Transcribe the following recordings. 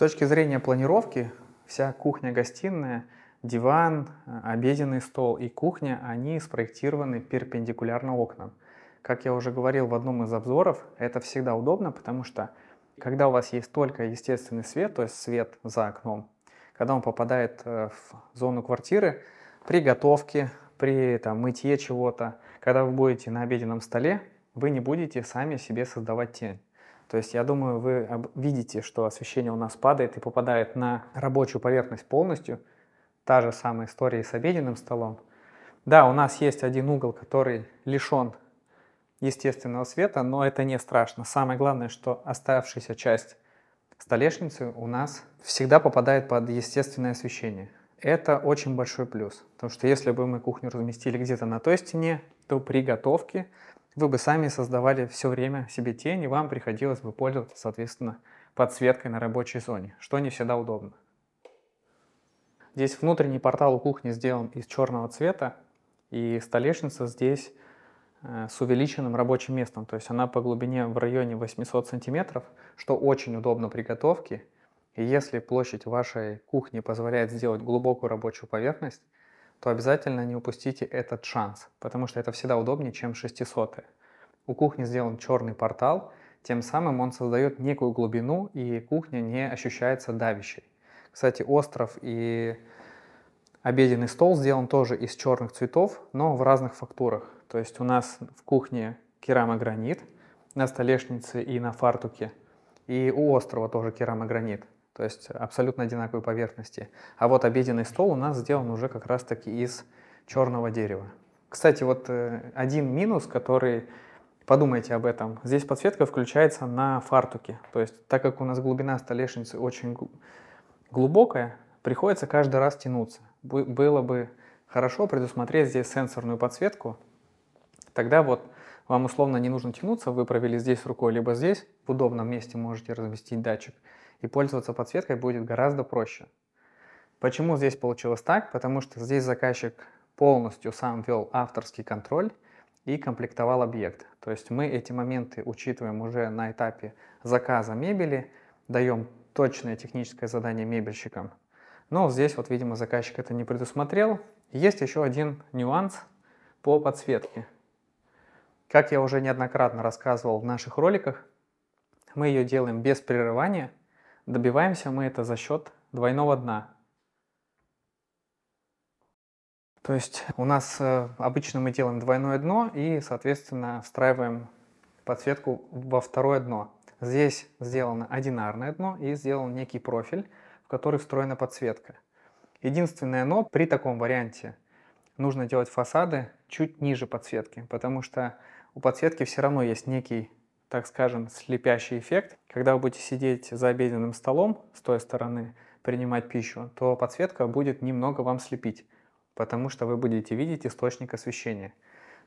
точки зрения планировки, вся кухня-гостиная, диван, обеденный стол и кухня, они спроектированы перпендикулярно окнам. Как я уже говорил в одном из обзоров, это всегда удобно, потому что когда у вас есть только естественный свет, то есть свет за окном, когда он попадает в зону квартиры, при готовке, при мытье чего-то, когда вы будете на обеденном столе, вы не будете сами себе создавать тень. То есть, я думаю, вы видите, что освещение у нас падает и попадает на рабочую поверхность полностью. Та же самая история и с обеденным столом. Да, у нас есть один угол, который лишен естественного света, но это не страшно. Самое главное, что оставшаяся часть столешницы у нас всегда попадает под естественное освещение. Это очень большой плюс, потому что если бы мы кухню разместили где-то на той стене, то при готовке вы бы сами создавали все время себе тень, и вам приходилось бы пользоваться, соответственно, подсветкой на рабочей зоне, что не всегда удобно. Здесь внутренний портал у кухни сделан из черного цвета, и столешница здесь с увеличенным рабочим местом, то есть она по глубине в районе 800 сантиметров, что очень удобно при готовке. И если площадь вашей кухни позволяет сделать глубокую рабочую поверхность, то обязательно не упустите этот шанс, потому что это всегда удобнее, чем 600-е. У кухни сделан черный портал, тем самым он создает некую глубину, и кухня не ощущается давящей. Кстати, остров и обеденный стол сделан тоже из черных цветов, но в разных фактурах. То есть у нас в кухне керамогранит на столешнице и на фартуке, и у острова тоже керамогранит, то есть абсолютно одинаковые поверхности. А вот обеденный стол у нас сделан уже как раз-таки из черного дерева. Кстати, вот один минус, который, подумайте об этом, здесь подсветка включается на фартуке. То есть так как у нас глубина столешницы очень глубокая, приходится каждый раз тянуться. Было бы хорошо предусмотреть здесь сенсорную подсветку, тогда вот вам условно не нужно тянуться, вы провели здесь рукой, либо здесь, в удобном месте можете разместить датчик, и пользоваться подсветкой будет гораздо проще. Почему здесь получилось так? Потому что здесь заказчик полностью сам вел авторский контроль и комплектовал объект. То есть мы эти моменты учитываем уже на этапе заказа мебели, даем точное техническое задание мебельщикам. Но здесь вот, видимо, заказчик это не предусмотрел. Есть еще один нюанс по подсветке. Как я уже неоднократно рассказывал в наших роликах, мы ее делаем без прерывания. Добиваемся мы это за счет двойного дна. То есть у нас обычно мы делаем двойное дно и, соответственно, встраиваем подсветку во второе дно. Здесь сделано одинарное дно и сделан некий профиль, в который встроена подсветка. Единственное но, при таком варианте нужно делать фасады чуть ниже подсветки, потому что у подсветки все равно есть некий, так скажем, слепящий эффект. Когда вы будете сидеть за обеденным столом с той стороны, принимать пищу, то подсветка будет немного вам слепить, потому что вы будете видеть источник освещения.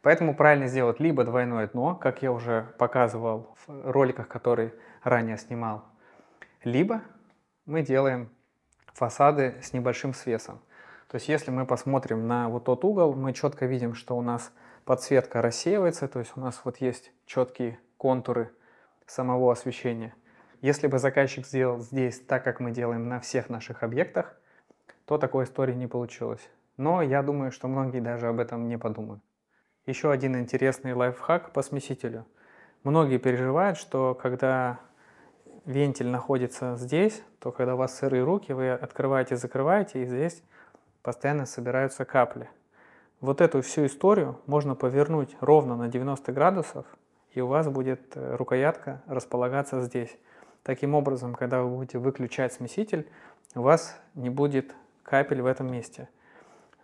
Поэтому правильно сделать либо двойное дно, как я уже показывал в роликах, которые ранее снимал, либо мы делаем фасады с небольшим свесом. То есть если мы посмотрим на вот тот угол, мы четко видим, что у нас подсветка рассеивается, то есть у нас вот есть четкие контуры самого освещения. Если бы заказчик сделал здесь так, как мы делаем на всех наших объектах, то такой истории не получилось. Но я думаю, что многие даже об этом не подумают. Еще один интересный лайфхак по смесителю. Многие переживают, что когда вентиль находится здесь, то когда у вас сырые руки, вы открываете, закрываете, и здесь постоянно собираются капли. Вот эту всю историю можно повернуть ровно на 90 градусов, и у вас будет рукоятка располагаться здесь. Таким образом, когда вы будете выключать смеситель, у вас не будет капель в этом месте.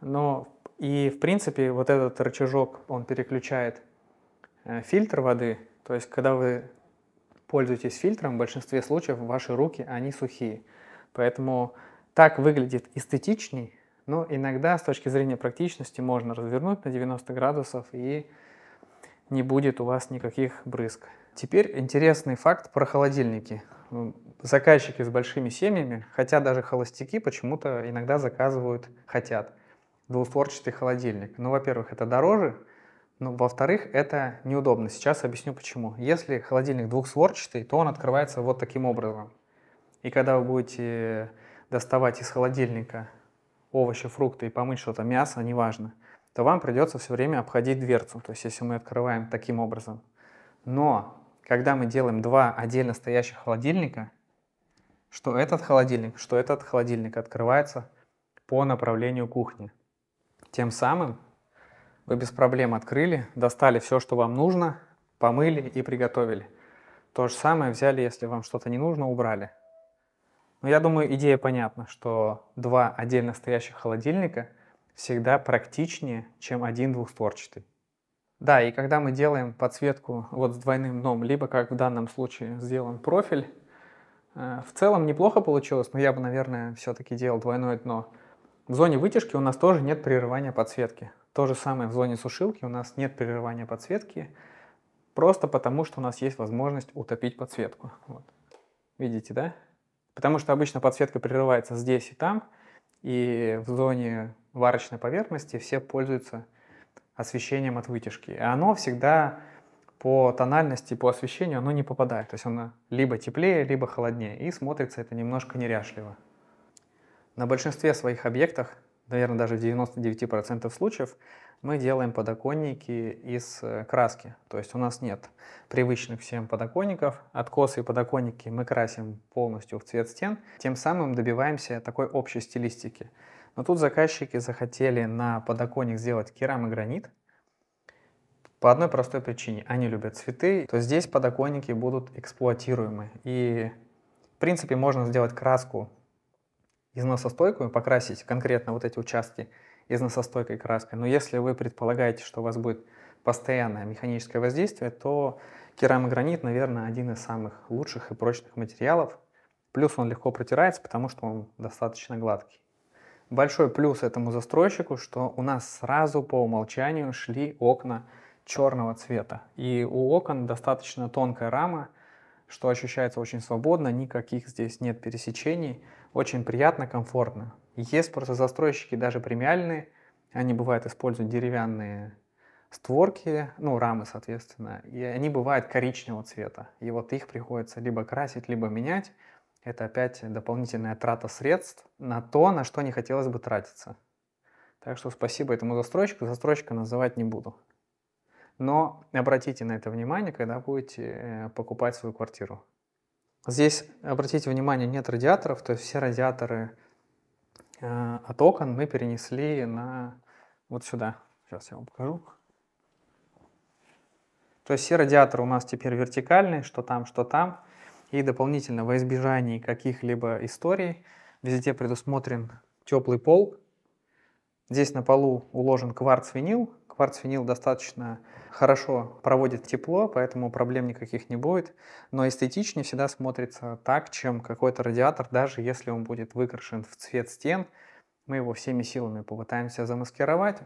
Но и в принципе вот этот рычажок, он переключает фильтр воды. То есть когда вы пользуетесь фильтром, в большинстве случаев ваши руки, они сухие. Поэтому так выглядит эстетичней, но иногда с точки зрения практичности можно развернуть на 90 градусов и не будет у вас никаких брызг. Теперь интересный факт про холодильники. Заказчики с большими семьями, хотя даже холостяки почему-то иногда заказывают, хотят двустворчатый холодильник. Ну, во-первых, это дороже, но, во-вторых, это неудобно. Сейчас объясню почему. Если холодильник двухстворчатый, то он открывается вот таким образом. И когда вы будете доставать из холодильника овощи, фрукты и помыть что-то, мясо, неважно, то вам придется все время обходить дверцу, то есть если мы открываем таким образом. Но когда мы делаем два отдельно стоящих холодильника, что этот холодильник открывается по направлению кухни. Тем самым вы без проблем открыли, достали все, что вам нужно, помыли и приготовили. То же самое взяли, если вам что-то не нужно, убрали. Но я думаю, идея понятна, что два отдельно стоящих холодильника всегда практичнее, чем один двухстворчатый. Да, и когда мы делаем подсветку вот с двойным дном, либо, как в данном случае, сделан профиль, в целом неплохо получилось, но я бы, наверное, все-таки делал двойное дно. В зоне вытяжки у нас тоже нет прерывания подсветки. То же самое в зоне сушилки у нас нет прерывания подсветки, просто потому что у нас есть возможность утопить подсветку. Вот. Видите, да? Потому что обычно подсветка прерывается здесь и там, и в зоне варочной поверхности все пользуются освещением от вытяжки. А оно всегда по тональности, по освещению оно не попадает. То есть оно либо теплее, либо холоднее. И смотрится это немножко неряшливо. На большинстве своих объектах, наверное, даже в 99% случаев, мы делаем подоконники из краски. То есть у нас нет привычных всем подоконников. Откосы и подоконники мы красим полностью в цвет стен. Тем самым добиваемся такой общей стилистики. Но тут заказчики захотели на подоконник сделать керамогранит. По одной простой причине. Они любят цветы, то здесь подоконники будут эксплуатируемы. И, в принципе, можно сделать краску износостойкую, покрасить конкретно вот эти участки износостойкой краской. Но если вы предполагаете, что у вас будет постоянное механическое воздействие, то керамогранит, наверное, один из самых лучших и прочных материалов. Плюс он легко протирается, потому что он достаточно гладкий. Большой плюс этому застройщику, что у нас сразу по умолчанию шли окна черного цвета. И у окон достаточно тонкая рама, что ощущается очень свободно, никаких здесь нет пересечений, очень приятно, комфортно. Есть просто застройщики даже премиальные, они бывают используют деревянные створки, ну рамы соответственно, и они бывают коричневого цвета. И вот их приходится либо красить, либо менять. Это опять дополнительная трата средств на то, на что не хотелось бы тратиться. Так что спасибо этому застройщику, застройщика называть не буду. Но обратите на это внимание, когда будете покупать свою квартиру. Здесь, обратите внимание, нет радиаторов, то есть все радиаторы от окон мы перенесли на вот сюда. Сейчас я вам покажу. То есть все радиаторы у нас теперь вертикальные, что там, что там. И дополнительно, во избежании каких-либо историй, везде предусмотрен теплый пол. Здесь на полу уложен кварц-винил. Кварц-винил достаточно хорошо проводит тепло, поэтому проблем никаких не будет. Но эстетичнее всегда смотрится так, чем какой-то радиатор, даже если он будет выкрашен в цвет стен. Мы его всеми силами попытаемся замаскировать.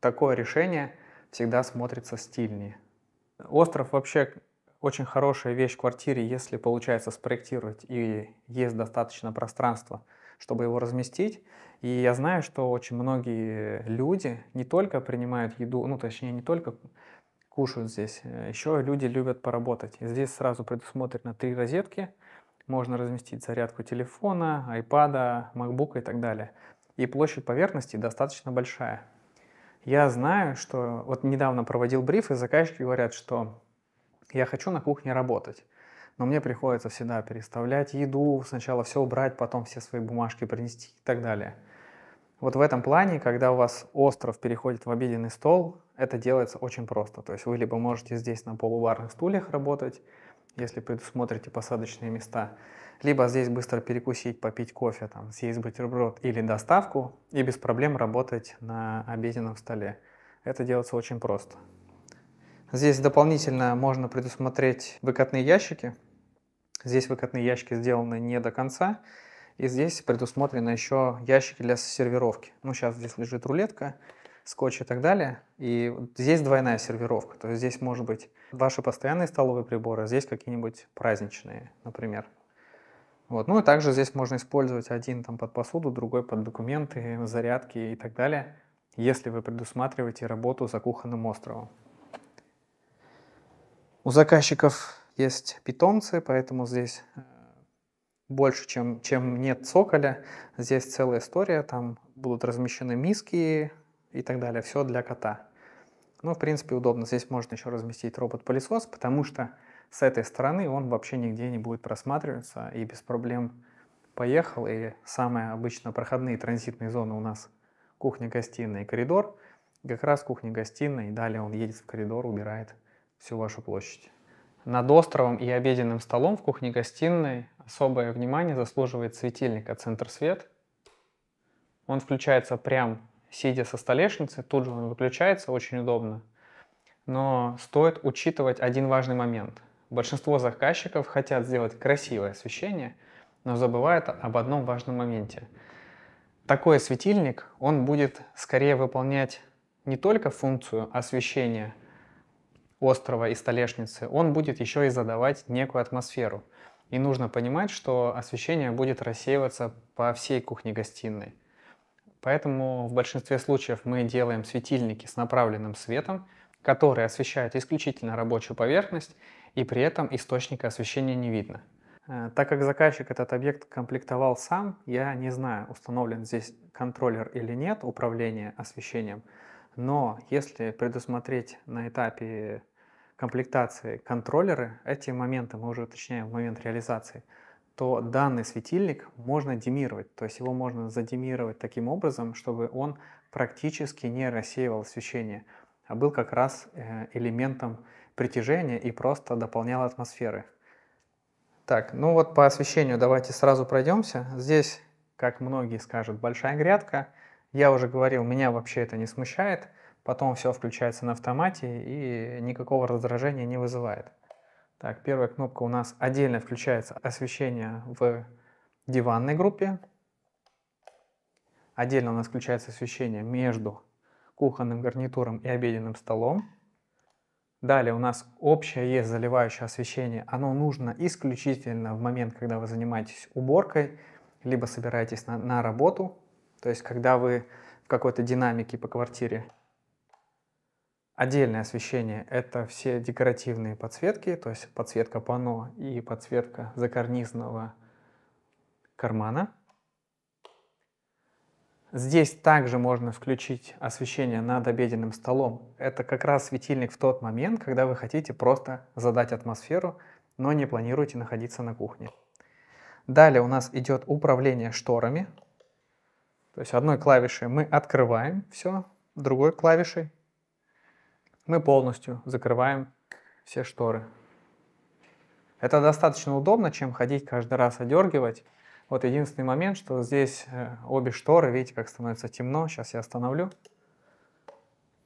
Такое решение всегда смотрится стильнее. Остров вообще очень хорошая вещь в квартире, если получается спроектировать и есть достаточно пространства, чтобы его разместить. И я знаю, что очень многие люди не только принимают еду, ну точнее не только кушают здесь, еще люди любят поработать. И здесь сразу предусмотрено 3 розетки, можно разместить зарядку телефона, iPad, MacBook и так далее. И площадь поверхности достаточно большая. Я знаю, что вот недавно проводил бриф, и заказчики говорят, что я хочу на кухне работать. Но мне приходится всегда переставлять еду, сначала все убрать, потом все свои бумажки принести и так далее. Вот в этом плане, когда у вас остров переходит в обеденный стол, это делается очень просто. То есть вы либо можете здесь на полубарных стульях работать, если предусмотрите посадочные места, либо здесь быстро перекусить, попить кофе, там, съесть бутерброд или доставку и без проблем работать на обеденном столе. Это делается очень просто. Здесь дополнительно можно предусмотреть выкатные ящики. Здесь выкатные ящики сделаны не до конца. И здесь предусмотрены еще ящики для сервировки. Ну, сейчас здесь лежит рулетка, скотч и так далее. И здесь двойная сервировка. То есть здесь может быть ваши постоянные столовые приборы, а здесь какие-нибудь праздничные, например. Вот. Ну и также здесь можно использовать один там под посуду, другой под документы, зарядки и так далее, если вы предусматриваете работу за кухонным островом. У заказчиков есть питомцы, поэтому здесь больше, чем нет цоколя. Здесь целая история, там будут размещены миски и так далее, все для кота. Ну, в принципе, удобно. Здесь можно еще разместить робот-пылесос, потому что с этой стороны он вообще нигде не будет просматриваться и без проблем поехал. И самые обычно проходные транзитные зоны у нас кухня-гостиная и коридор. Как раз кухня-гостиная, и далее он едет в коридор, убирает всю вашу площадь. Над островом и обеденным столом в кухне-гостиной особое внимание заслуживает светильник от Центрсвет. Он включается прямо сидя со столешницы, тут же он выключается, очень удобно. Но стоит учитывать один важный момент. Большинство заказчиков хотят сделать красивое освещение, но забывают об одном важном моменте. Такой светильник, он будет скорее выполнять не только функцию освещения острова и столешницы, он будет еще и задавать некую атмосферу. И нужно понимать, что освещение будет рассеиваться по всей кухне-гостиной. Поэтому в большинстве случаев мы делаем светильники с направленным светом, которые освещают исключительно рабочую поверхность, и при этом источника освещения не видно. Так как заказчик этот объект комплектовал сам, я не знаю, установлен здесь контроллер или нет, управление освещением. Но если предусмотреть на этапе комплектации контроллеры, эти моменты мы уже уточняем в момент реализации, то данный светильник можно димировать. То есть его можно задимировать таким образом, чтобы он практически не рассеивал освещение, а был как раз элементом притяжения и просто дополнял атмосферы. Так, ну вот по освещению давайте сразу пройдемся. Здесь, как многие скажут, большая грядка. Я уже говорил, меня вообще это не смущает. Потом все включается на автомате и никакого раздражения не вызывает. Так, первая кнопка у нас отдельно включается освещение в диванной группе. Отдельно у нас включается освещение между кухонным гарнитуром и обеденным столом. Далее у нас общее есть заливающее освещение. Оно нужно исключительно в момент, когда вы занимаетесь уборкой, либо собираетесь на работу. То есть, когда вы в какой-то динамике по квартире. Отдельное освещение – это все декоративные подсветки, то есть подсветка панно и подсветка закарнизного кармана. Здесь также можно включить освещение над обеденным столом. Это как раз светильник в тот момент, когда вы хотите просто задать атмосферу, но не планируете находиться на кухне. Далее у нас идет управление шторами. То есть одной клавишей мы открываем все, другой клавишей мы полностью закрываем все шторы. Это достаточно удобно, чем ходить каждый раз одергивать. Вот единственный момент, что здесь обе шторы, видите, как становится темно. Сейчас я остановлю.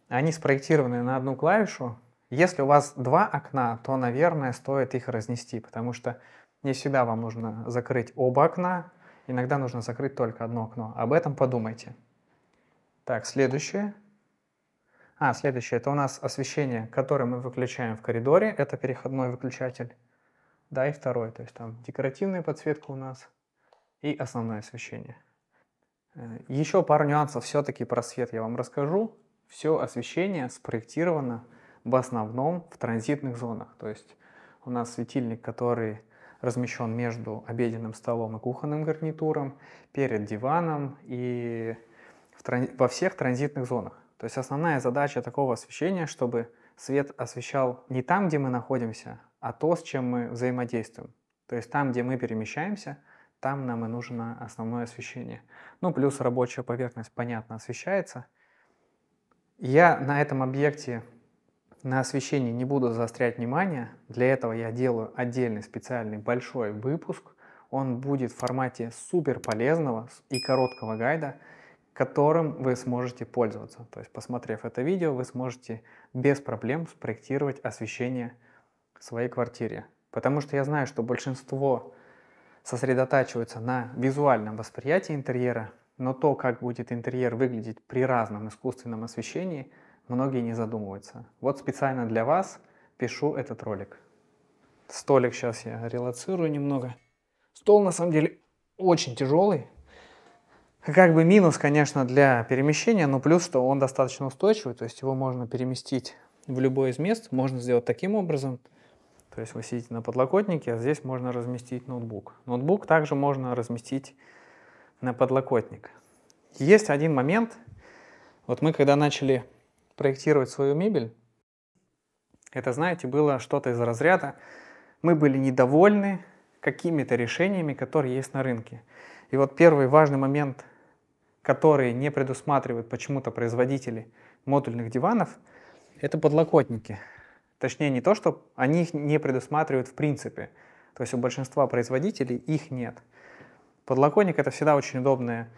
Они спроектированы на одну клавишу. Если у вас два окна, то, наверное, стоит их разнести, потому что не всегда вам нужно закрыть оба окна. Иногда нужно закрыть только одно окно. Об этом подумайте. Так, следующее. Следующее, это у нас освещение, которое мы выключаем в коридоре. Это переходной выключатель. Да, и второй. То есть там декоративная подсветка у нас и основное освещение. Еще пару нюансов все-таки про свет я вам расскажу. Все освещение спроектировано в основном в транзитных зонах. То есть у нас светильник, который размещен между обеденным столом и кухонным гарнитуром, перед диваном и во всех транзитных зонах. То есть основная задача такого освещения, чтобы свет освещал не там, где мы находимся, а то, с чем мы взаимодействуем. То есть там, где мы перемещаемся, там нам и нужно основное освещение. Ну, плюс рабочая поверхность, понятно, освещается. Я на этом объекте на освещении не буду заострять внимание, для этого я делаю отдельный специальный большой выпуск. Он будет в формате супер полезного и короткого гайда, которым вы сможете пользоваться. То есть, посмотрев это видео, вы сможете без проблем спроектировать освещение в своей квартире. Потому что я знаю, что большинство сосредотачивается на визуальном восприятии интерьера, но то, как будет интерьер выглядеть при разном искусственном освещении, многие не задумываются. Вот специально для вас пишу этот ролик. Столик сейчас я релацирую немного. Стол на самом деле очень тяжелый. Как бы минус, конечно, для перемещения, но плюс, что он достаточно устойчивый, то есть его можно переместить в любое из мест. Можно сделать таким образом, То есть вы сидите на подлокотнике, а здесь можно разместить ноутбук. Ноутбук также можно разместить на подлокотник. Есть один момент. Вот мы когда начали проектировать свою мебель, это, знаете, было что-то из разряда. Мы были недовольны какими-то решениями, которые есть на рынке. И вот первый важный момент, который не предусматривают почему-то производители модульных диванов, это подлокотники. Точнее, не то, что они их не предусматривают в принципе. То есть у большинства производителей их нет. Подлокотник — это всегда очень удобная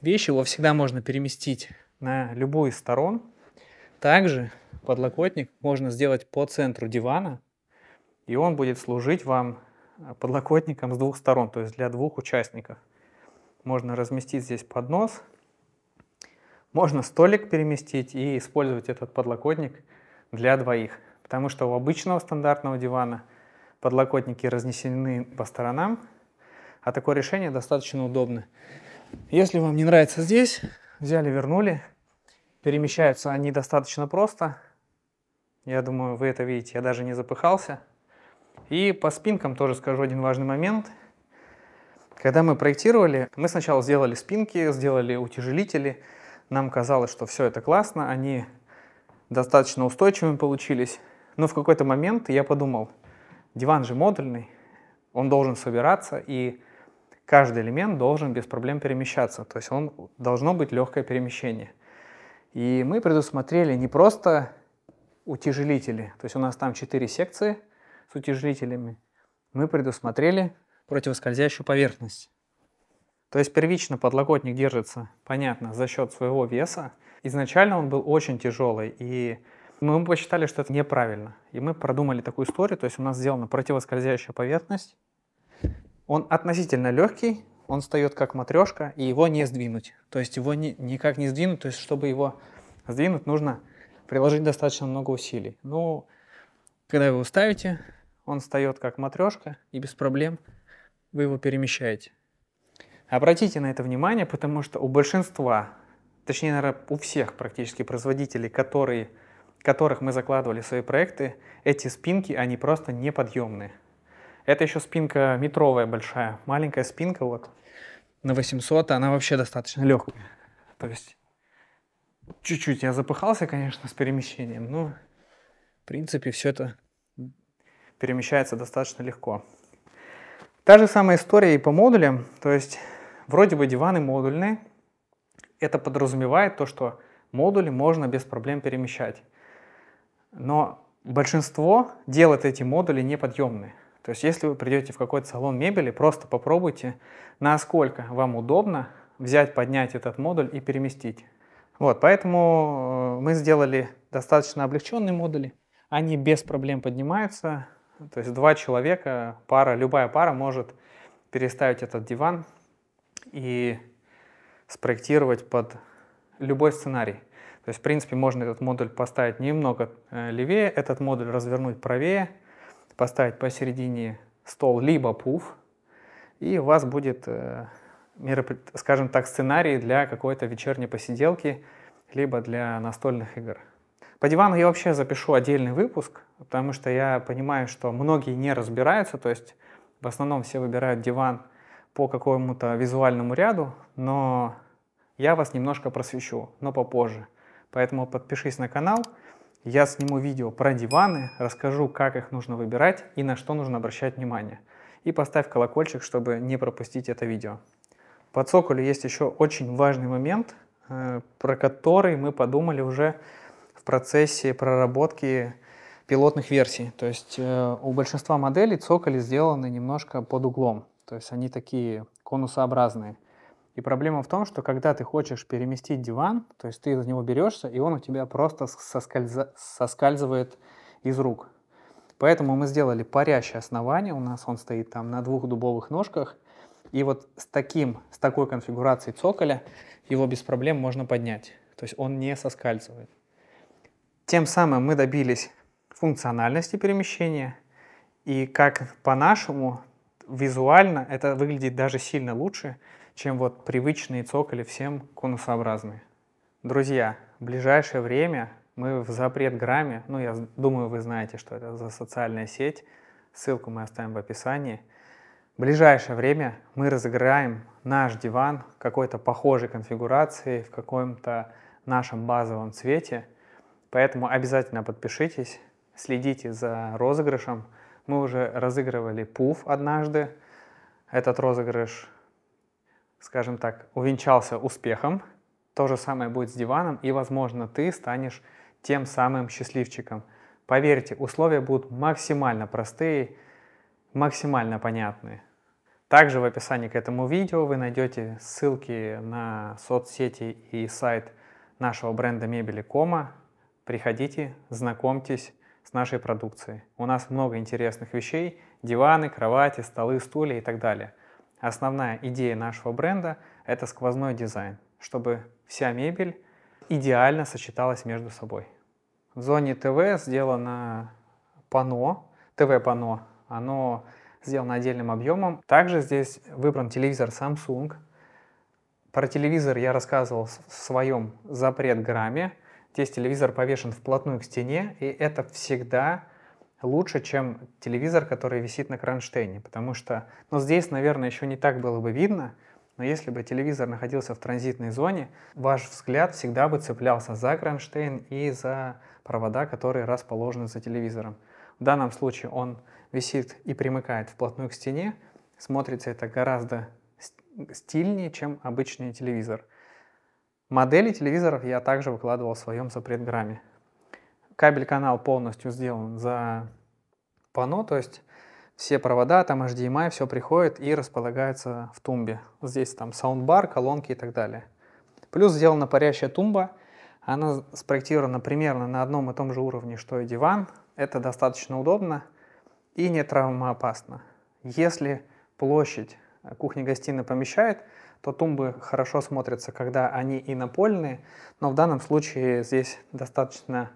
вещь, его всегда можно переместить на любую из сторон. Также подлокотник можно сделать по центру дивана, и он будет служить вам подлокотником с двух сторон, то есть для двух участников. Можно разместить здесь поднос, можно столик переместить и использовать этот подлокотник для двоих. Потому что у обычного стандартного дивана подлокотники разнесены по сторонам, а такое решение достаточно удобно. Если вам не нравится здесь, взяли, вернули. Перемещаются они достаточно просто. Я думаю, вы это видите, я даже не запыхался. И по спинкам тоже скажу один важный момент. Когда мы проектировали, мы сначала сделали спинки, сделали утяжелители. Нам казалось, что все это классно, они достаточно устойчивыми получились. Но в какой-то момент я подумал, диван же модульный, он должен собираться, и каждый элемент должен без проблем перемещаться. То есть должно быть легкое перемещение. И мы предусмотрели не просто утяжелители, то есть у нас там 4 секции с утяжелителями, мы предусмотрели противоскользящую поверхность. То есть первично подлокотник держится, понятно, за счет своего веса. Изначально он был очень тяжелый, и мы посчитали, что это неправильно. И мы продумали такую историю, то есть у нас сделана противоскользящая поверхность. Он относительно легкий, он встает как матрешка, и его не сдвинуть. То есть его никак не сдвинуть, то есть чтобы его сдвинуть, нужно приложить достаточно много усилий. Ну, когда вы его ставите, он встает как матрешка, и без проблем вы его перемещаете. Обратите на это внимание, потому что у большинства, точнее, наверное, у всех практически производителей, которых мы закладывали в свои проекты, эти спинки, они просто неподъемные. Это еще спинка метровая большая, маленькая спинка вот на 800, она вообще достаточно легкая. То есть чуть-чуть я запыхался, конечно, с перемещением, но в принципе все это перемещается достаточно легко. Та же самая история и по модулям, то есть вроде бы диваны модульные, это подразумевает то, что модули можно без проблем перемещать, но большинство делает эти модули неподъемные. То есть если вы придете в какой-то салон мебели, просто попробуйте, насколько вам удобно взять, поднять этот модуль и переместить. Вот, поэтому мы сделали достаточно облегченные модули, они без проблем поднимаются. То есть два человека, любая пара может переставить этот диван и спроектировать под любой сценарий. То есть, в принципе, можно этот модуль поставить немного левее, этот модуль развернуть правее, поставить посередине стол либо пуф, и у вас будет, скажем так, сценарий для какой-то вечерней посиделки, либо для настольных игр. По дивану я вообще запишу отдельный выпуск, потому что я понимаю, что многие не разбираются, то есть в основном все выбирают диван по какому-то визуальному ряду, но я вас немножко просвещу, но попозже. Поэтому подпишись на канал, я сниму видео про диваны, расскажу, как их нужно выбирать и на что нужно обращать внимание. И поставь колокольчик, чтобы не пропустить это видео. По цоколю есть еще очень важный момент, про который мы подумали уже в процессе проработки пилотных версий. То есть у большинства моделей цоколи сделаны немножко под углом. То есть они такие конусообразные. И проблема в том, что когда ты хочешь переместить диван, то есть ты за него берешься, и он у тебя просто соскальзывает из рук. Поэтому мы сделали парящее основание. У нас он стоит там на двух дубовых ножках. И вот с такой конфигурацией цоколя его без проблем можно поднять. То есть он не соскальзывает. Тем самым мы добились функциональности перемещения, и как по-нашему визуально это выглядит даже сильно лучше, чем вот привычные цоколи всем конусообразные. Друзья, в ближайшее время мы в запретграмме, ну я думаю, вы знаете, что это за социальная сеть, ссылку мы оставим в описании. В ближайшее время мы разыграем наш диван в какой-то похожей конфигурации, в каком-то нашем базовом цвете. Поэтому обязательно подпишитесь, следите за розыгрышем. Мы уже разыгрывали пуф однажды. Этот розыгрыш, скажем так, увенчался успехом. То же самое будет с диваном, и, возможно, ты станешь тем самым счастливчиком. Поверьте, условия будут максимально простые, максимально понятные. Также в описании к этому видео вы найдете ссылки на соцсети и сайт нашего бренда мебели Como. Приходите, знакомьтесь с нашей продукцией. У нас много интересных вещей: диваны, кровати, столы, стулья и так далее. Основная идея нашего бренда – это сквозной дизайн, чтобы вся мебель идеально сочеталась между собой. В зоне ТВ сделано панно, ТВ-панно. Оно сделано отдельным объемом. Также здесь выбран телевизор Samsung. Про телевизор я рассказывал в своем запретграмме. Здесь телевизор повешен вплотную к стене, и это всегда лучше, чем телевизор, который висит на кронштейне. Потому что, ну, здесь, наверное, еще не так было бы видно, но если бы телевизор находился в транзитной зоне, ваш взгляд всегда бы цеплялся за кронштейн и за провода, которые расположены за телевизором. В данном случае он висит и примыкает вплотную к стене. Смотрится это гораздо стильнее, чем обычный телевизор. Модели телевизоров я также выкладывал в своем запретграмме. Кабель-канал полностью сделан за панно, то есть все провода, там HDMI, все приходит и располагается в тумбе. Здесь там саундбар, колонки и так далее. Плюс сделана парящая тумба. Она спроектирована примерно на одном и том же уровне, что и диван. Это достаточно удобно и не травмоопасно. Если площадь кухни-гостиной помещает, то тумбы хорошо смотрятся, когда они инопольные, но в данном случае здесь достаточно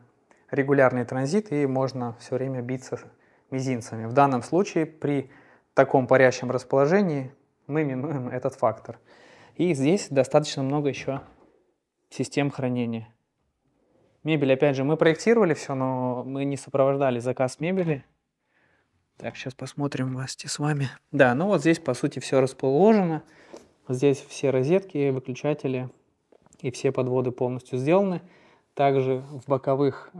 регулярный транзит, и можно все время биться мизинцами. В данном случае при таком парящем расположении мы минуем этот фактор. И здесь достаточно много еще систем хранения. Мебель, опять же, мы проектировали все, но мы не сопровождали заказ мебели. Так, сейчас посмотрим вместе с вами. Да, ну вот здесь, по сути, все расположено. Здесь все розетки, выключатели и все подводы полностью сделаны. Также в боковых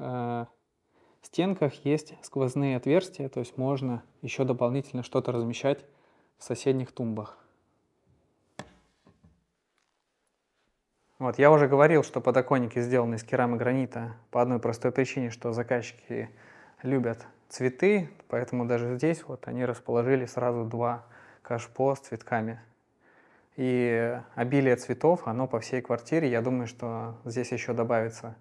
стенках есть сквозные отверстия, то есть можно еще дополнительно что-то размещать в соседних тумбах. Вот, я уже говорил, что подоконники сделаны из керамогранита по одной простой причине, что заказчики любят цветы, поэтому даже здесь вот они расположили сразу два кашпо с цветками. И обилие цветов, оно по всей квартире. Я думаю, что здесь еще добавится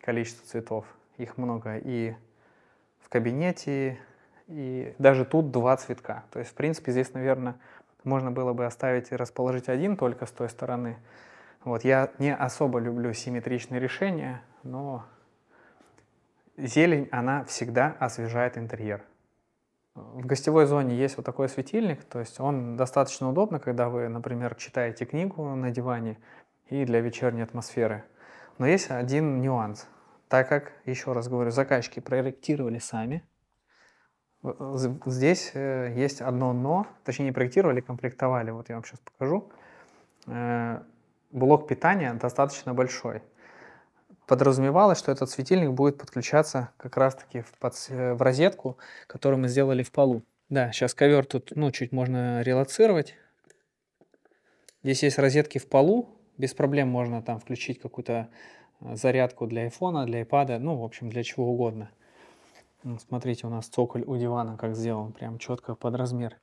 количество цветов. Их много и в кабинете, и даже тут два цветка. То есть, в принципе, здесь, наверное, можно было бы оставить и расположить один только с той стороны. Вот, я не особо люблю симметричные решения, но зелень, она всегда освежает интерьер. В гостевой зоне есть вот такой светильник, то есть он достаточно удобно, когда вы, например, читаете книгу на диване и для вечерней атмосферы. Но есть один нюанс. Так как, еще раз говорю, заказчики проектировали сами, здесь есть одно «но», точнее, не проектировали, комплектовали, вот я вам сейчас покажу. Блок питания достаточно большой. Подразумевалось, что этот светильник будет подключаться как раз-таки в розетку, которую мы сделали в полу. Да, сейчас ковер тут, ну, чуть можно релацировать. Здесь есть розетки в полу, без проблем можно там включить какую-то зарядку для айфона, для iPad, ну, в общем, для чего угодно. Вот смотрите, у нас цоколь у дивана как сделан, прям четко под размер.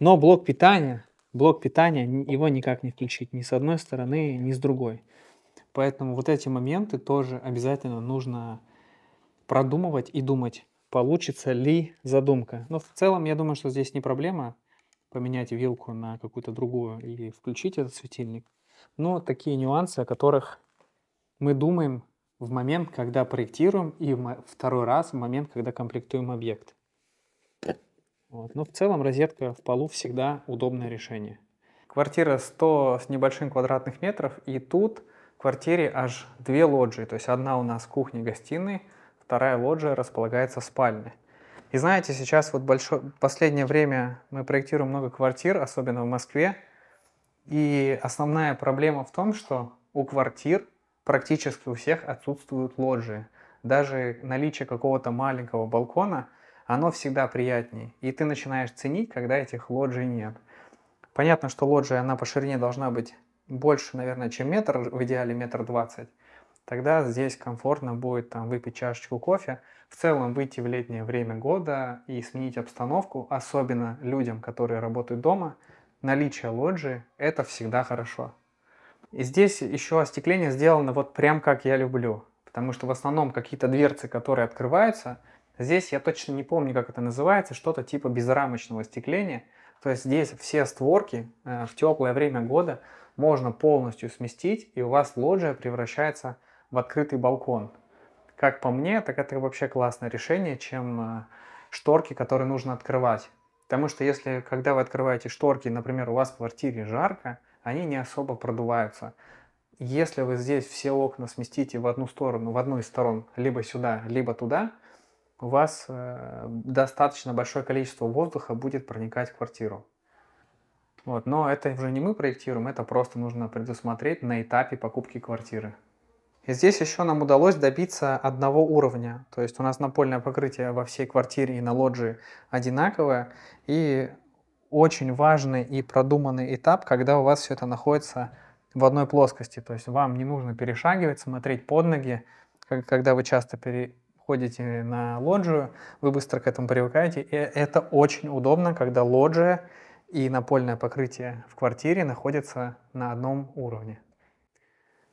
Но блок питания, его никак не включить ни с одной стороны, ни с другой. Поэтому вот эти моменты тоже обязательно нужно продумывать и думать, получится ли задумка. Но в целом, я думаю, что здесь не проблема поменять вилку на какую-то другую и включить этот светильник. Но такие нюансы, о которых мы думаем в момент, когда проектируем, и второй раз в момент, когда комплектуем объект. Вот. Но в целом розетка в полу всегда удобное решение. Квартира 100 с небольшим квадратных метров, и тут в квартире аж две лоджии, то есть одна у нас кухня-гостиной, вторая лоджия располагается в спальне. И знаете, сейчас вот последнее время мы проектируем много квартир, особенно в Москве. И основная проблема в том, что у квартир практически у всех отсутствуют лоджии. Даже наличие какого-то маленького балкона, оно всегда приятней. И ты начинаешь ценить, когда этих лоджий нет. Понятно, что лоджия, она по ширине должна быть больше, наверное, чем метр, в идеале 1,20 метра. Тогда здесь комфортно будет там выпить чашечку кофе, в целом выйти в летнее время года и сменить обстановку, особенно людям, которые работают дома. Наличие лоджии – это всегда хорошо. И здесь еще остекление сделано вот прям как я люблю, потому что в основном какие-то дверцы, которые открываются, здесь я точно не помню, как это называется, что-то типа безрамочного остекления. То есть здесь все створки в теплое время года можно полностью сместить, и у вас лоджия превращается в открытый балкон. Как по мне, так это вообще классное решение, чем шторки, которые нужно открывать. Потому что если, когда вы открываете шторки, например, у вас в квартире жарко, они не особо продуваются. Если вы здесь все окна сместите в одну сторону, в одну из сторон, либо сюда, либо туда, у вас достаточно большое количество воздуха будет проникать в квартиру. Вот. Но это уже не мы проектируем, это просто нужно предусмотреть на этапе покупки квартиры. И здесь еще нам удалось добиться одного уровня. То есть у нас напольное покрытие во всей квартире и на лоджии одинаковое. И очень важный и продуманный этап, когда у вас все это находится в одной плоскости. То есть вам не нужно перешагивать, смотреть под ноги, когда вы часто ходите на лоджию, вы быстро к этому привыкаете. И это очень удобно, когда лоджия и напольное покрытие в квартире находятся на одном уровне.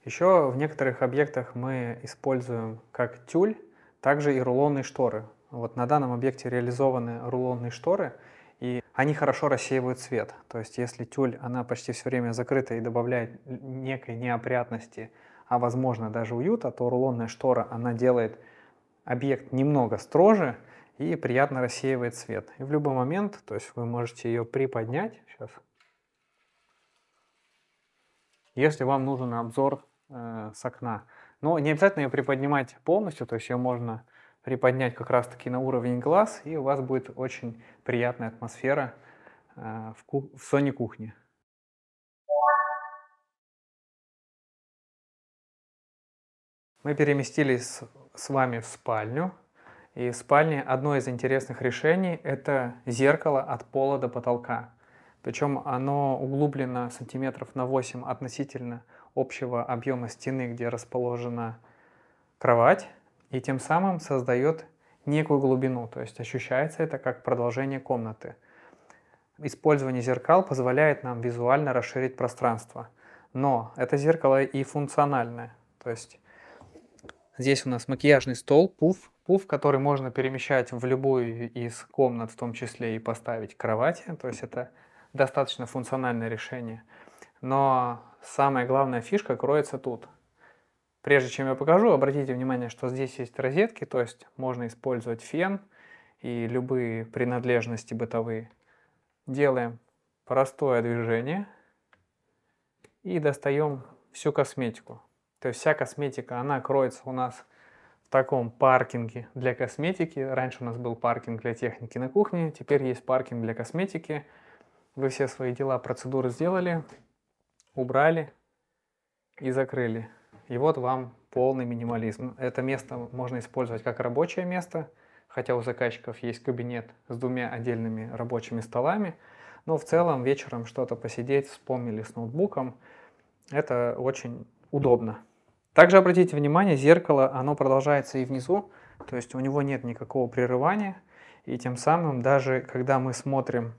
Еще в некоторых объектах мы используем как тюль, также и рулонные шторы. Вот на данном объекте реализованы рулонные шторы, и они хорошо рассеивают свет. То есть если тюль, она почти все время закрыта и добавляет некой неопрятности, а возможно даже уюта, то рулонная штора, она делает объект немного строже и приятно рассеивает свет. И в любой момент, то есть вы можете ее приподнять. Сейчас. Если вам нужен обзор с окна. Но не обязательно ее приподнимать полностью, то есть ее можно приподнять как раз таки на уровень глаз, и у вас будет очень приятная атмосфера в зоне кухни. Мы переместились с вами в спальню. И в спальне одно из интересных решений – это зеркало от пола до потолка. Причем оно углублено сантиметров на 8 относительно общего объема стены, где расположена кровать. И тем самым создает некую глубину, то есть ощущается это как продолжение комнаты. Использование зеркал позволяет нам визуально расширить пространство. Но это зеркало и функциональное, то есть... Здесь у нас макияжный стол, пуф, который можно перемещать в любую из комнат, в том числе и поставить кровати. То есть это достаточно функциональное решение. Но самая главная фишка кроется тут. Прежде чем я покажу, обратите внимание, что здесь есть розетки, то есть можно использовать фен и любые принадлежности бытовые. Делаем простое движение и достаем всю косметику. То есть вся косметика, она кроется у нас в таком паркинге для косметики. Раньше у нас был паркинг для техники на кухне, теперь есть паркинг для косметики. Вы все свои дела, процедуры сделали, убрали и закрыли. И вот вам полный минимализм. Это место можно использовать как рабочее место, хотя у заказчиков есть кабинет с двумя отдельными рабочими столами. Но в целом вечером что-то посидеть, вспомнили с ноутбуком. Это очень удобно. Также обратите внимание, зеркало, оно продолжается и внизу, то есть у него нет никакого прерывания, и тем самым даже когда мы смотрим,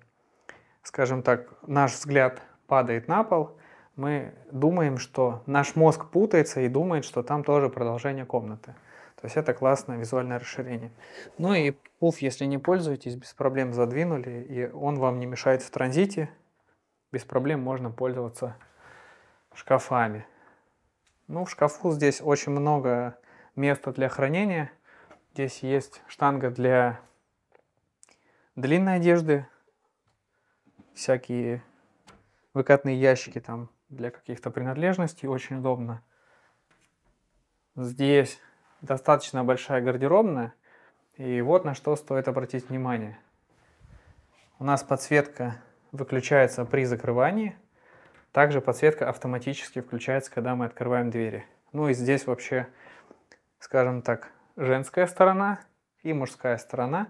скажем так, наш взгляд падает на пол, мы думаем, что наш мозг путается и думает, что там тоже продолжение комнаты. То есть это классное визуальное расширение. Ну и пуф, если не пользуетесь, без проблем задвинули, и он вам не мешает в транзите, без проблем можно пользоваться шкафами. Ну, в шкафу здесь очень много места для хранения. Здесь есть штанга для длинной одежды, всякие выкатные ящики там для каких-то принадлежностей, очень удобно. Здесь достаточно большая гардеробная, И вот на что стоит обратить внимание. У нас подсветка выключается при закрывании. Также подсветка автоматически включается, когда мы открываем двери. Ну и здесь вообще, скажем так, женская сторона и мужская сторона.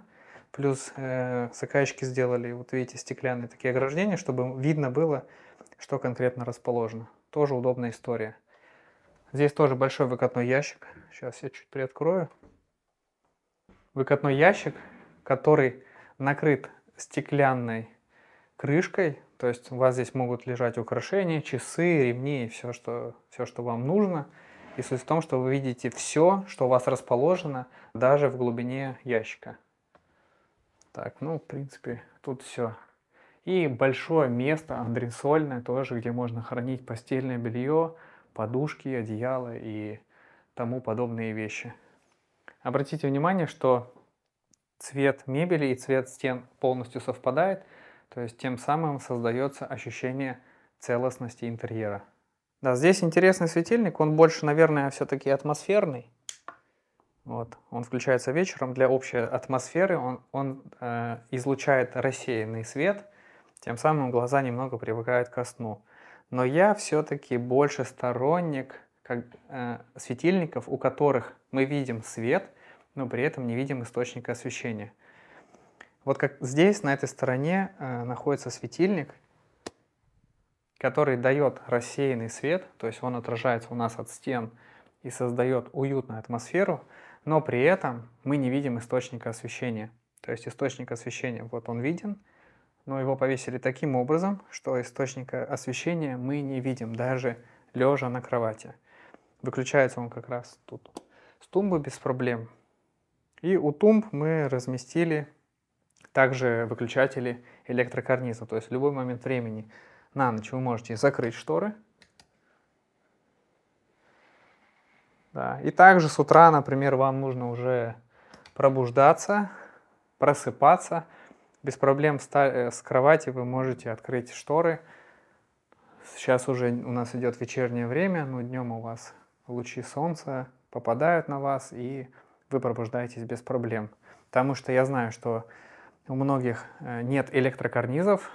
Плюс заказчики сделали, вот видите, стеклянные такие ограждения, чтобы видно было, что конкретно расположено. Тоже удобная история. Здесь тоже большой выкатной ящик. Сейчас я чуть приоткрою. Выкатной ящик, который накрыт стеклянной крышкой. То есть у вас здесь могут лежать украшения, часы, ремни и все, что вам нужно. И суть в том, что вы видите все, что у вас расположено, даже в глубине ящика. Так, ну, в принципе, тут все. И большое место андресольное тоже, где можно хранить постельное белье, подушки, одеяло и тому подобные вещи. Обратите внимание, что цвет мебели и цвет стен полностью совпадает, то есть тем самым создается ощущение целостности интерьера. Да, здесь интересный светильник, он больше, наверное, все-таки атмосферный. Вот, он включается вечером для общей атмосферы, он излучает рассеянный свет, тем самым глаза немного привыкают ко сну. Но я все-таки больше сторонник светильников, у которых мы видим свет, но при этом не видим источника освещения. Вот как здесь, на этой стороне, находится светильник, который дает рассеянный свет, то есть он отражается у нас от стен и создает уютную атмосферу, но при этом мы не видим источника освещения. То есть источник освещения, вот он виден, но его повесили таким образом, что источника освещения мы не видим, даже лежа на кровати. Выключается он как раз тут с тумбы без проблем. И у тумб мы разместили также выключатели электрокарниза. То есть в любой момент времени на ночь вы можете закрыть шторы. Да. И также с утра, например, вам нужно уже пробуждаться, просыпаться. Без проблем с кровати вы можете открыть шторы. Сейчас уже у нас идет вечернее время, но днем у вас лучи солнца попадают на вас, и вы пробуждаетесь без проблем. Потому что я знаю, что у многих нет электрокарнизов,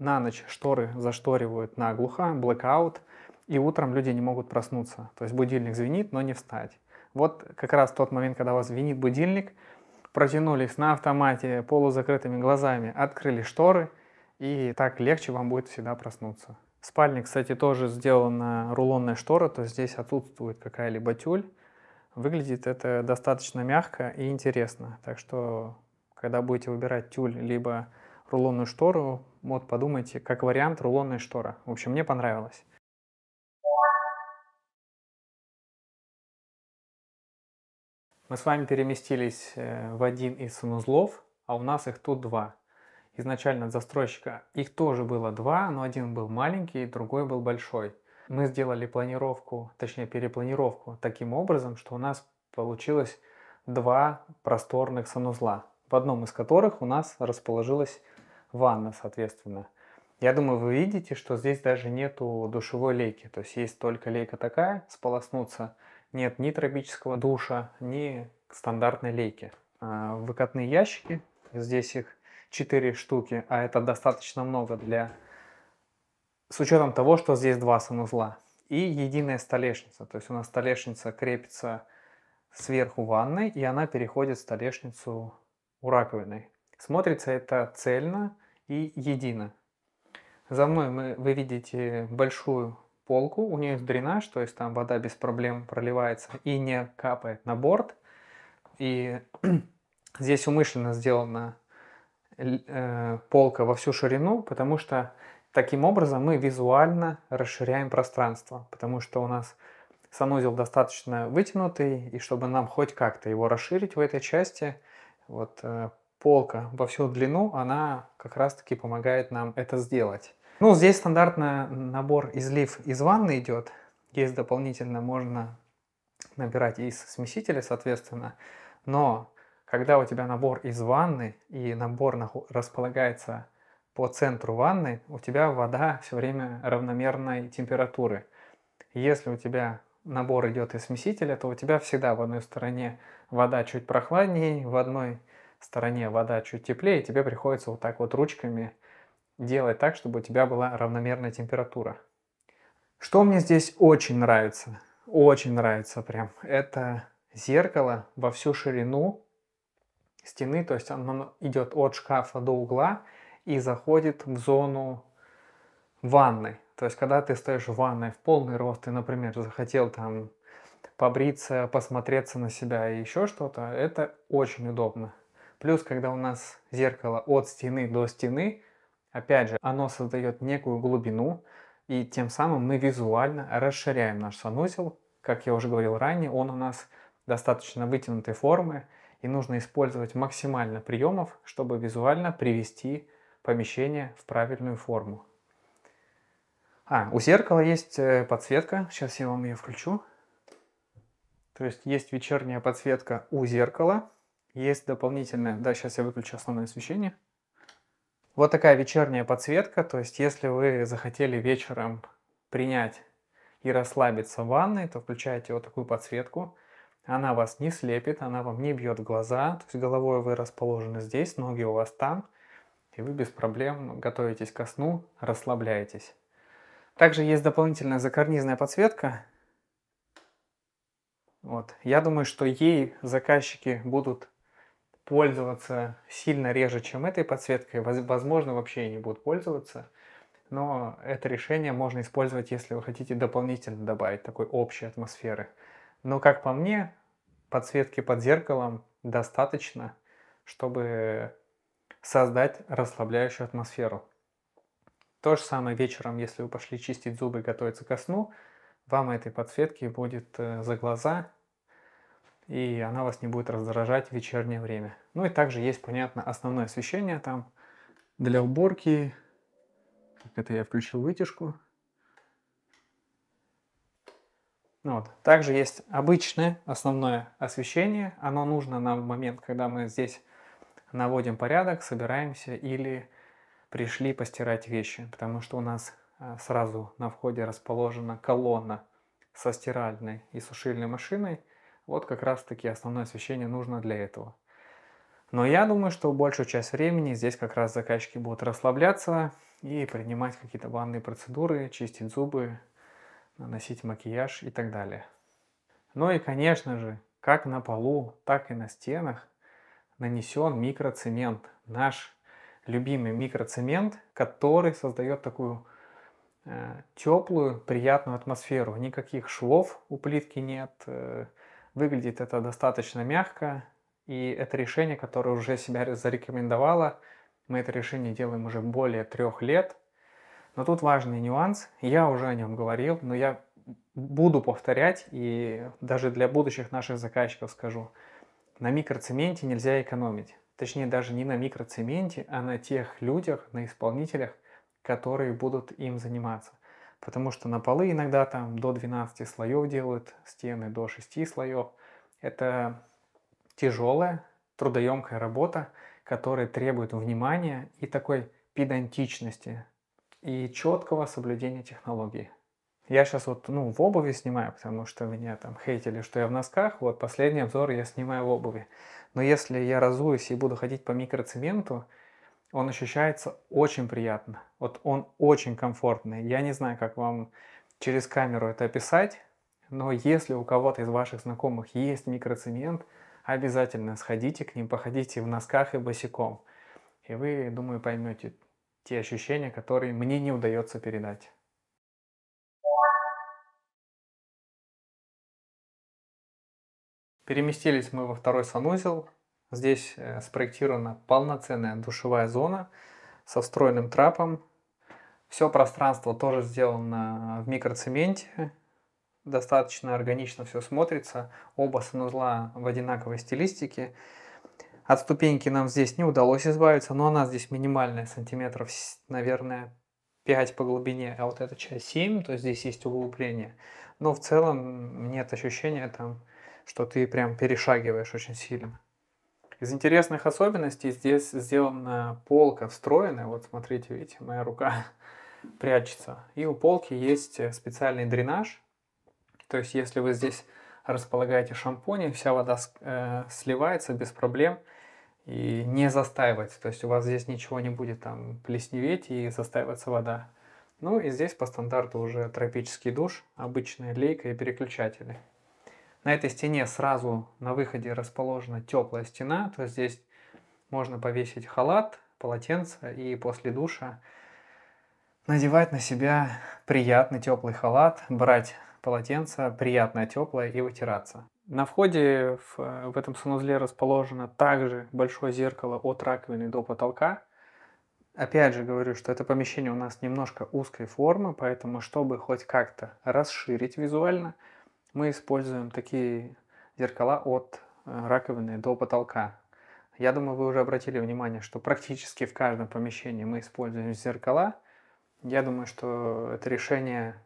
на ночь шторы зашторивают наглухо, блэкаут. И утром люди не могут проснуться. То есть будильник звенит, но не встать. Вот как раз тот момент, когда у вас звенит будильник, протянулись на автомате полузакрытыми глазами, открыли шторы, и так легче вам будет всегда проснуться. В спальне, кстати, тоже сделана рулонная штора, то есть здесь отсутствует какая-либо тюль. Выглядит это достаточно мягко и интересно. Так что, когда будете выбирать тюль либо рулонную штору, вот подумайте, как вариант рулонная штора. В общем, мне понравилось. Мы с вами переместились в один из санузлов, а у нас их тут два. Изначально от застройщика их тоже было два, но один был маленький, другой был большой. Мы сделали планировку, точнее перепланировку таким образом, что у нас получилось два просторных санузла, в одном из которых у нас расположилась ванна, соответственно. Я думаю, вы видите, что здесь даже нету душевой лейки, то есть есть только лейка такая, сполоснуться. Нет ни тропического душа, ни стандартной лейки. Выкатные ящики, здесь их 4 штуки, а это достаточно много с учетом того, что здесь два санузла. И единая столешница, то есть у нас столешница крепится сверху ванной, и она переходит в столешницу у раковины. Смотрится это цельно и едино. За мной вы видите большую полку, у нее есть дренаж, то есть там вода без проблем проливается и не капает на борт. И здесь умышленно сделана полка во всю ширину, потому что таким образом мы визуально расширяем пространство, потому что у нас санузел достаточно вытянутый, и чтобы нам хоть как-то его расширить в этой части, вот полка во всю длину, она как раз-таки помогает нам это сделать. Ну, здесь стандартно набор излив из ванны идет. Есть дополнительно, можно набирать из смесителя, соответственно. Но когда у тебя набор из ванны и набор располагается по центру ванны, у тебя вода все время равномерной температуры. Если у тебя набор идет из смесителя, то у тебя всегда в одной стороне вода чуть прохладнее, в одной стороне вода чуть теплее, и тебе приходится вот так вот ручками делать так, чтобы у тебя была равномерная температура. Что мне здесь очень нравится прям, это зеркало во всю ширину стены, то есть оно идет от шкафа до угла и заходит в зону ванны. То есть, когда ты стоишь в ванной в полный рост и, например, захотел там побриться, посмотреться на себя и еще что-то, это очень удобно. Плюс, когда у нас зеркало от стены до стены, опять же, оно создает некую глубину, и тем самым мы визуально расширяем наш санузел. Как я уже говорил ранее, он у нас достаточно вытянутой формы, и нужно использовать максимально приемов, чтобы визуально привести помещение в правильную форму. У зеркала есть подсветка, сейчас я вам ее включу. То есть есть вечерняя подсветка у зеркала, есть дополнительная, да, сейчас я выключу основное освещение. Вот такая вечерняя подсветка, то есть если вы захотели вечером принять и расслабиться в ванной, то включаете вот такую подсветку. Она вас не слепит, она вам не бьет в глаза, то есть головой вы расположены здесь, ноги у вас там, и вы без проблем готовитесь ко сну, расслабляетесь. Также есть дополнительная закарнизная подсветка. Вот. Я думаю, что ей заказчики будут пользоваться сильно реже, чем этой подсветкой. Возможно, вообще и не будут пользоваться. Но это решение можно использовать, если вы хотите дополнительно добавить такой общей атмосферы. Но, как по мне, подсветки под зеркалом достаточно, чтобы создать расслабляющую атмосферу. То же самое вечером, если вы пошли чистить зубы и готовиться ко сну, вам этой подсветки будет за глаза, и она вас не будет раздражать в вечернее время. Ну и также есть, понятно, основное освещение там для уборки. Это я включил вытяжку. Вот. Также есть обычное основное освещение. Оно нужно нам в момент, когда мы здесь наводим порядок, собираемся или пришли постирать вещи, потому что у нас сразу на входе расположена колонна со стиральной и сушильной машиной. Вот как раз таки основное освещение нужно для этого. Но я думаю, что большую часть времени здесь как раз заказчики будут расслабляться и принимать какие-то банные процедуры, чистить зубы, наносить макияж и так далее. Ну и, конечно же, как на полу, так и на стенах нанесен микроцемент. Наш любимый микроцемент, который создает такую теплую, приятную атмосферу. Никаких швов у плитки нет. Выглядит это достаточно мягко. И это решение, которое уже себя зарекомендовало. Мы это решение делаем уже более 3 лет. Но тут важный нюанс. Я уже о нем говорил, но я буду повторять. И даже для будущих наших заказчиков скажу. На микроцементе нельзя экономить. Точнее, даже не на микроцементе, а на тех людях, на исполнителях, которые будут им заниматься. Потому что на полы иногда там до 12 слоев делают, стены до 6 слоев. Это тяжелая, трудоемкая работа, которая требует внимания и такой педантичности, и четкого соблюдения технологии. Я сейчас вот в обуви снимаю, потому что меня там хейтили, что я в носках. Вот последний обзор я снимаю в обуви. Но если я разуюсь и буду ходить по микроцементу, он ощущается очень приятно. Вот он очень комфортный. Я не знаю, как вам через камеру это описать, но если у кого-то из ваших знакомых есть микроцемент, обязательно сходите к ним, походите в носках и босиком. И вы, думаю, поймете те ощущения, которые мне не удается передать. Переместились мы во второй санузел. Здесь спроектирована полноценная душевая зона со встроенным трапом. Все пространство тоже сделано в микроцементе. Достаточно органично все смотрится. Оба санузла в одинаковой стилистике. От ступеньки нам здесь не удалось избавиться, но она здесь минимальная, сантиметров, наверное, 5 по глубине, а вот эта часть 7, то есть здесь есть углубление. Но в целом нет ощущения там, что ты прям перешагиваешь очень сильно. Из интересных особенностей здесь сделана полка встроенная. Вот смотрите, видите, моя рука прячется. И у полки есть специальный дренаж. То есть, если вы здесь располагаете шампунь, вся вода сливается без проблем и не застаивается. То есть, у вас здесь ничего не будет там плесневеть и застаивается вода. Ну и здесь по стандарту уже тропический душ, обычная лейка и переключатели. На этой стене сразу на выходе расположена теплая стена, то есть здесь можно повесить халат, полотенце и после душа надевать на себя приятный теплый халат, брать полотенце, приятное теплое, и вытираться. На входе в этом санузле расположено также большое зеркало от раковины до потолка. Опять же говорю, что это помещение у нас немножко узкой формы, поэтому, чтобы хоть как-то расширить визуально, мы используем такие зеркала от раковины до потолка. Я думаю, вы уже обратили внимание, что практически в каждом помещении мы используем зеркала. Я думаю, что это решение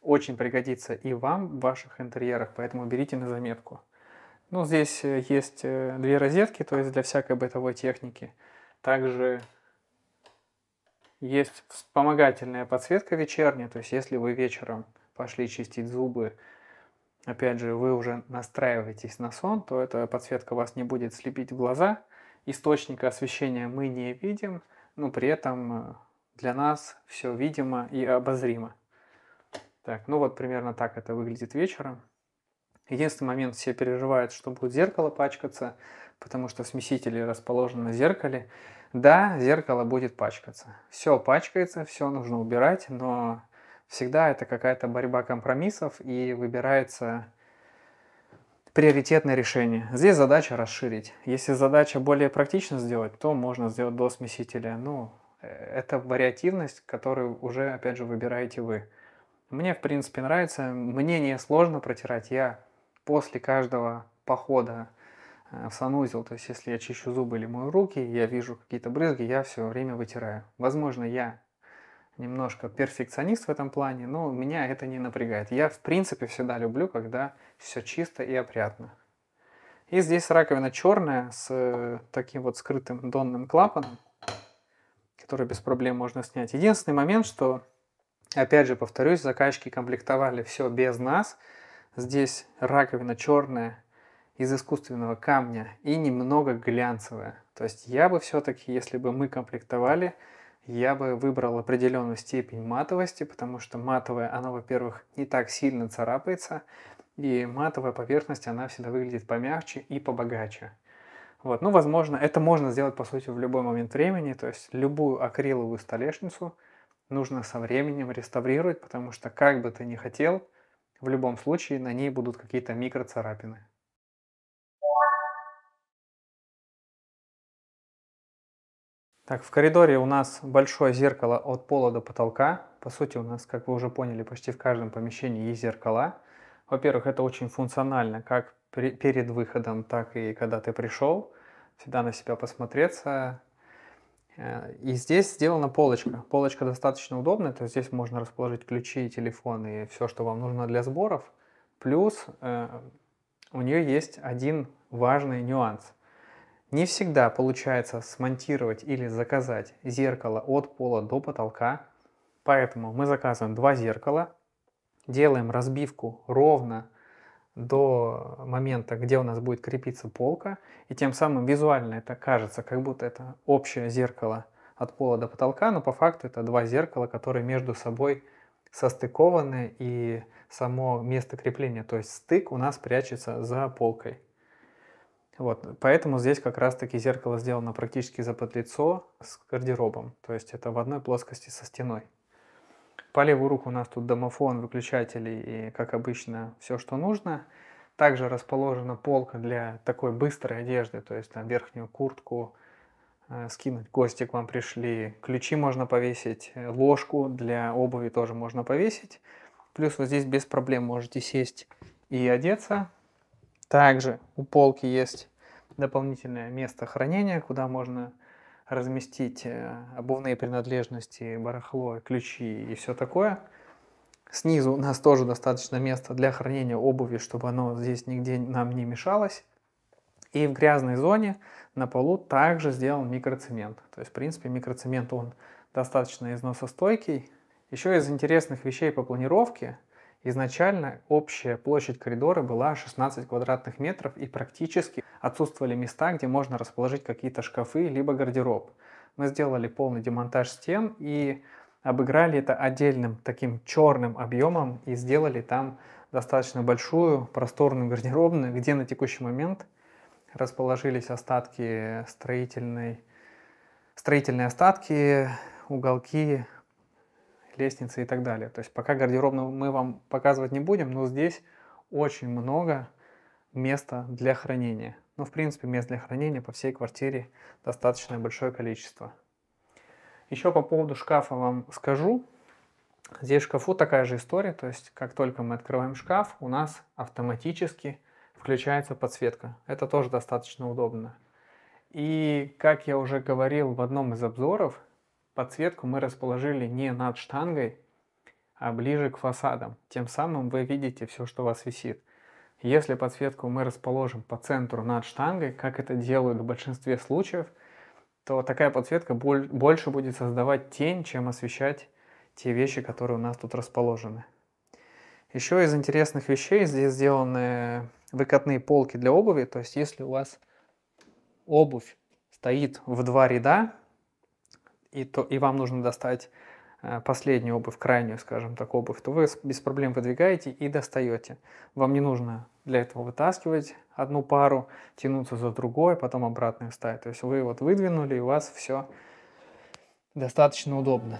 очень пригодится и вам в ваших интерьерах, поэтому берите на заметку. Ну, здесь есть две розетки, то есть для всякой бытовой техники. Также есть вспомогательная подсветка вечерняя, то есть если вы вечером пошли чистить зубы, опять же, вы уже настраиваетесь на сон, то эта подсветка вас не будет слепить в глаза. Источника освещения мы не видим, но при этом для нас все видимо и обозримо. Так, ну вот примерно так это выглядит вечером. Единственный момент, все переживают, что будет зеркало пачкаться, потому что смесители расположены на зеркале. Да, зеркало будет пачкаться. Все пачкается, все нужно убирать, но всегда это какая-то борьба компромиссов и выбирается приоритетное решение. Здесь задача расширить. Если задача более практично сделать, то можно сделать до смесителя. Ну, это вариативность, которую уже, опять же, выбираете вы. Мне, в принципе, нравится. Мне не сложно протирать. Я после каждого похода в санузел, то есть если я чищу зубы или мою руки, я вижу какие-то брызги, я все время вытираю. Возможно, я немножко перфекционист в этом плане, но меня это не напрягает. Я, в принципе, всегда люблю, когда все чисто и опрятно. И здесь раковина черная с таким вот скрытым донным клапаном, который без проблем можно снять. Единственный момент, что, опять же, повторюсь, заказчики комплектовали все без нас. Здесь раковина черная из искусственного камня и немного глянцевая. То есть я бы все-таки, если бы мы комплектовали, я бы выбрал определенную степень матовости, потому что матовая, она, во-первых, не так сильно царапается, и матовая поверхность, она всегда выглядит помягче и побогаче. Вот, ну, возможно, это можно сделать, по сути, в любой момент времени, то есть любую акриловую столешницу нужно со временем реставрировать, потому что, как бы ты ни хотел, в любом случае на ней будут какие-то микроцарапины. Так, в коридоре у нас большое зеркало от пола до потолка. По сути, у нас, как вы уже поняли, почти в каждом помещении есть зеркала. Во-первых, это очень функционально, как перед выходом, так и когда ты пришел. Всегда на себя посмотреться. И здесь сделана полочка. Полочка достаточно удобная, то есть здесь можно расположить ключи, телефон и все, что вам нужно для сборов. Плюс у нее есть один важный нюанс. Не всегда получается смонтировать или заказать зеркало от пола до потолка. Поэтому мы заказываем два зеркала, делаем разбивку ровно до момента, где у нас будет крепиться полка, и тем самым визуально это кажется, как будто это общее зеркало от пола до потолка, но по факту это два зеркала, которые между собой состыкованы, и само место крепления, то есть стык, у нас прячется за полкой. Вот, поэтому здесь как раз-таки зеркало сделано практически заподлицо с гардеробом, то есть это в одной плоскости со стеной. По левую руку у нас тут домофон, выключатели и, как обычно, все, что нужно. Также расположена полка для такой быстрой одежды, то есть там верхнюю куртку скинуть, гости к вам пришли, ключи можно повесить, ложку для обуви тоже можно повесить. Плюс вот здесь без проблем можете сесть и одеться. Также у полки есть дополнительное место хранения, куда можно разместить обувные принадлежности, барахло, ключи и все такое. Снизу у нас тоже достаточно места для хранения обуви, чтобы оно здесь нигде нам не мешалось. И в грязной зоне на полу также сделан микроцемент. То есть, в принципе, микроцемент, он достаточно износостойкий. Еще из интересных вещей по планировке Изначально общая площадь коридора была 16 квадратных метров, и практически отсутствовали места, где можно расположить какие-то шкафы либо гардероб. Мы сделали полный демонтаж стен и обыграли это отдельным таким черным объемом и сделали там достаточно большую просторную гардеробную, где на текущий момент расположились остатки строительные остатки, уголки, лестницы и так далее. То есть пока гардеробную мы вам показывать не будем, но здесь очень много места для хранения. Ну, в принципе, мест для хранения по всей квартире достаточно большое количество. Еще по поводу шкафа вам скажу. Здесь в шкафу такая же история, то есть как только мы открываем шкаф, у нас автоматически включается подсветка. Это тоже достаточно удобно. И, как я уже говорил в одном из обзоров, подсветку мы расположили не над штангой, а ближе к фасадам. Тем самым вы видите все, что у вас висит. Если подсветку мы расположим по центру над штангой, как это делают в большинстве случаев, то такая подсветка больше будет создавать тень, чем освещать те вещи, которые у нас тут расположены. Еще из интересных вещей здесь сделаны выкатные полки для обуви. То есть если у вас обувь стоит в два ряда, и вам нужно достать последнюю обувь, крайнюю, скажем так, обувь, то вы без проблем выдвигаете и достаете. Вам не нужно для этого вытаскивать одну пару, тянуться за другой, потом обратно вставить. То есть вы вот выдвинули, и у вас все достаточно удобно.